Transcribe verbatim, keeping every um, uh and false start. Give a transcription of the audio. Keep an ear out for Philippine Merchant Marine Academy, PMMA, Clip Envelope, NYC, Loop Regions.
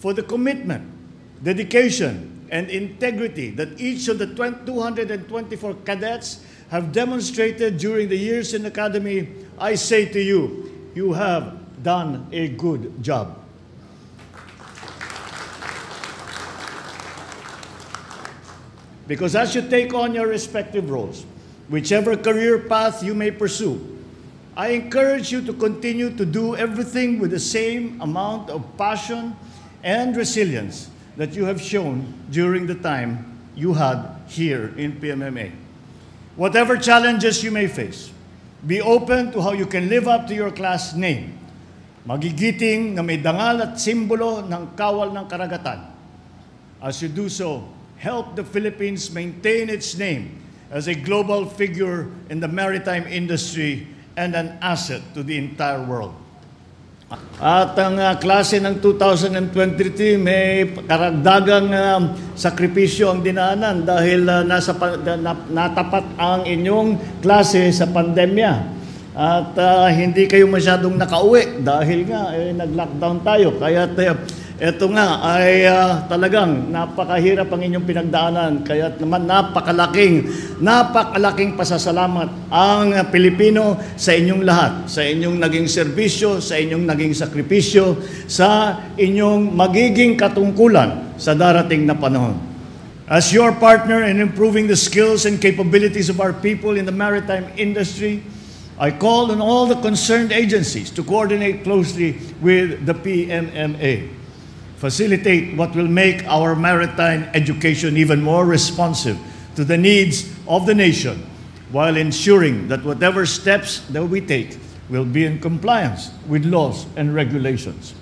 for the commitment, dedication, and integrity that each of the two hundred twenty-four cadets have demonstrated during the years in the Academy, I say to you, you have done a good job. Because as you take on your respective roles, whichever career path you may pursue, I encourage you to continue to do everything with the same amount of passion and resilience that you have shown during the time you had here in P M M A. Whatever challenges you may face, be open to how you can live up to your class name, magigiting na may dangal at simbolo ng kawal ng karagatan. As you do so, help the Philippines maintain its name as a global figure in the maritime industry and an asset to the entire world. At ang uh, klase ng two thousand twenty-three may karagdagang uh, sakripisyo ang dinaanan dahil uh, nasa, na, natapat ang inyong klase sa pandemya. At uh, hindi kayo masyadong nakauwi dahil nga eh, nag-lockdown tayo. Kaya ito nga ay uh, talagang napakahirap ang inyong pinagdaanan, kaya naman napakalaking, napakalaking pasasalamat ang Pilipino sa inyong lahat, sa inyong naging serbisyo, sa inyong naging sakripisyo, sa inyong magiging katungkulan sa darating na panahon. As your partner in improving the skills and capabilities of our people in the maritime industry, I call on all the concerned agencies to coordinate closely with the P M M A. Facilitate what will make our maritime education even more responsive to the needs of the nation, while ensuring that whatever steps that we take will be in compliance with laws and regulations.